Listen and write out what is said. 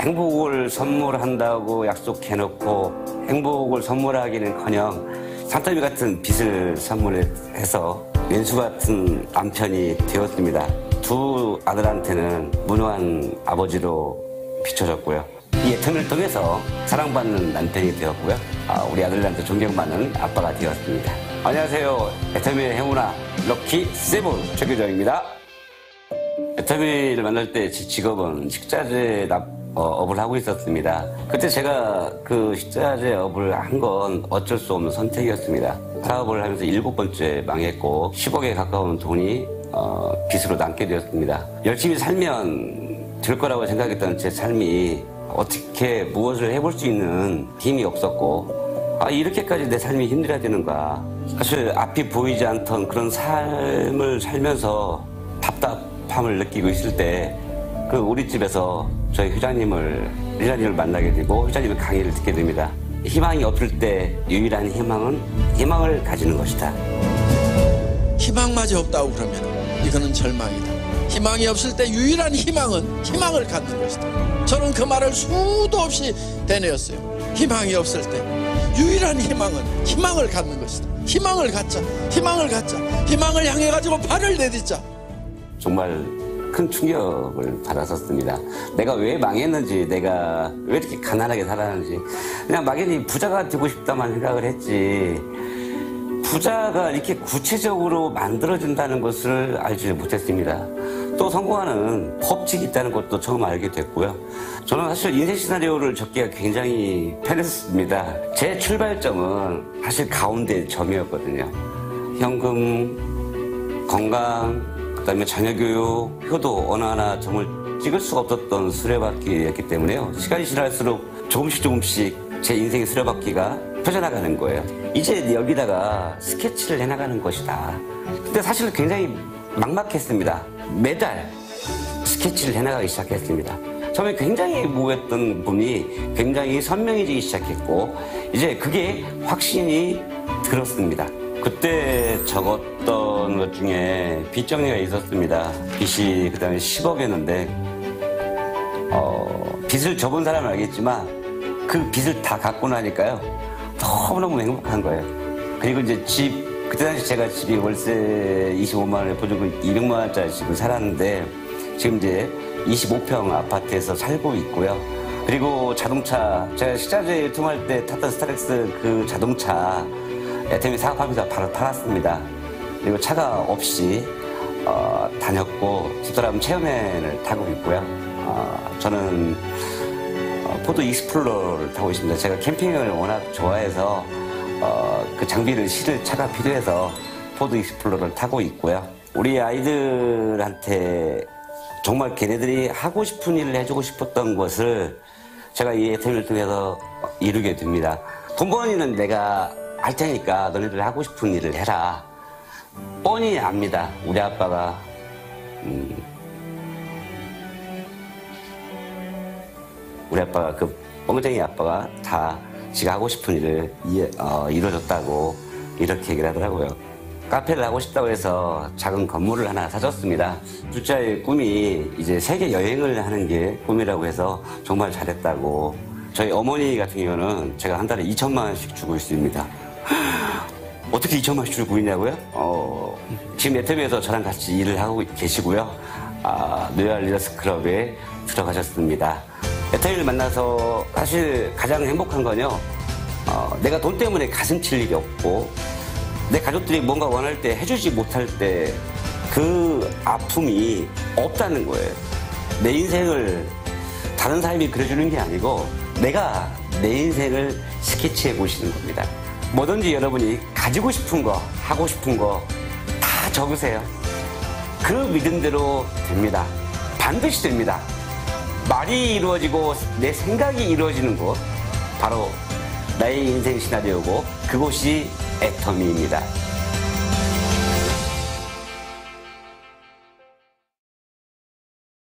행복을 선물한다고 약속해놓고 행복을 선물하기는커녕 산더미 같은 빚을 선물해서 왼수 같은 남편이 되었습니다. 두 아들한테는 무능한 아버지로 비춰졌고요. 이 애턴을 통해서 사랑받는 남편이 되었고요. 우리 아들한테 존경받는 아빠가 되었습니다. 안녕하세요. 애터미의 행운아 럭키 세븐 최규정입니다. 애터미를 만날 때 제 직업은 식자재 업을 하고 있었습니다. 그때 제가 그 식자재 업을 한 건 어쩔 수 없는 선택이었습니다. 사업을 하면서 7번째 망했고 10억에 가까운 돈이 빚으로 남게 되었습니다. 열심히 살면 될 거라고 생각했던 제 삶이 어떻게 무엇을 해볼 수 있는 힘이 없었고 이렇게까지 내 삶이 힘들어야 되는가. 사실 앞이 보이지 않던 그런 삶을 살면서 답답함을 느끼고 있을 때 그 우리 집에서 저희 회장님을 만나게 되고 회장님의 강의를 듣게 됩니다. 희망이 없을 때 유일한 희망은 희망을 가지는 것이다. 희망마저 없다고 그러면 이거는 절망이다. 희망이 없을 때 유일한 희망은 희망을 갖는 것이다. 저는 그 말을 수도 없이 되뇌었어요. 희망이 없을 때 유일한 희망은 희망을 갖는 것이다. 희망을 갖자, 희망을 갖자, 희망을 향해 가지고 발을 내딛자. 정말 큰 충격을 받았었습니다. 내가 왜 망했는지, 내가 왜 이렇게 가난하게 살았는지, 그냥 막연히 부자가 되고 싶다만 생각을 했지 부자가 이렇게 구체적으로 만들어진다는 것을 알지 못했습니다. 또 성공하는 법칙이 있다는 것도 처음 알게 됐고요. 저는 사실 인생 시나리오를 적기가 굉장히 편했습니다. 제 출발점은 사실 가운데 점이었거든요. 현금, 건강, 그다음에 자녀교육, 효도 어느 하나 점을 찍을 수가 없었던 수레바퀴였기 때문에요. 시간이 지날수록 조금씩 제 인생의 수레바퀴가 펴져나가는 거예요. 이제 여기다가 스케치를 해나가는 것이다. 근데 사실 굉장히 막막했습니다. 매달 스케치를 해나가기 시작했습니다. 처음에 굉장히 모호했던 분이 굉장히 선명해지기 시작했고 이제 그게 확신이 들었습니다. 그때 적었던 것 중에 빚 정리가 있었습니다. 빚이 그 다음에 10억이었는데 빚을 져본 사람은 알겠지만 그 빚을 다 갚고 나니까요 너무너무 행복한 거예요. 그리고 이제 그때 당시 제가 집이 월세 25만 원에 보증금 200만 원짜리 집을 살았는데 지금 이제 25평 아파트에서 살고 있고요. 그리고 자동차, 제가 식자재 유통할 때 탔던 스타렉스 그 자동차 애터미 사업하면서 바로 팔았습니다. 그리고 차가 없이 다녔고 집사람 체험맨을 타고 있고요. 저는 포드 익스플로러를 타고 있습니다. 제가 캠핑을 워낙 좋아해서 그 장비를 실을 차가 필요해서 포드 익스플로러를 타고 있고요. 우리 아이들한테 정말 걔네들이 하고 싶은 일을 해주고 싶었던 것을 제가 이 애터미를 통해서 이루게 됩니다. 돈 버는 일은 내가 할 테니까 너희들 하고 싶은 일을 해라. 뻔히 압니다. 우리 아빠가 그 뻥쟁이 아빠가 다 지가 하고 싶은 일을 이뤄줬다고 이렇게 얘기를 하더라고요. 카페를 하고 싶다고 해서 작은 건물을 하나 사줬습니다. 둘째의 꿈이 이제 세계 여행을 하는 게 꿈이라고 해서 정말 잘했다고. 저희 어머니 같은 경우는 제가 한 달에 2천만 원씩 주고 있습니다. 어떻게 2천만 원씩 주고 있냐고요? 지금 애터미에서 저랑 같이 일을 하고 계시고요. 로얄 리더스 클럽에 들어가셨습니다. 애터미를 만나서 사실 가장 행복한 건요. 내가 돈 때문에 가슴 칠 일이 없고 내 가족들이 뭔가 원할 때 해주지 못할 때 그 아픔이 없다는 거예요. 내 인생을 다른 사람이 그려주는 게 아니고 내가 내 인생을 스케치해 보시는 겁니다. 뭐든지 여러분이 가지고 싶은 거, 하고 싶은 거 다 적으세요. 그 믿음대로 됩니다. 반드시 됩니다. 말이 이루어지고 내 생각이 이루어지는 곳, 바로 나의 인생 시나리오고 그곳이 애터미입니다.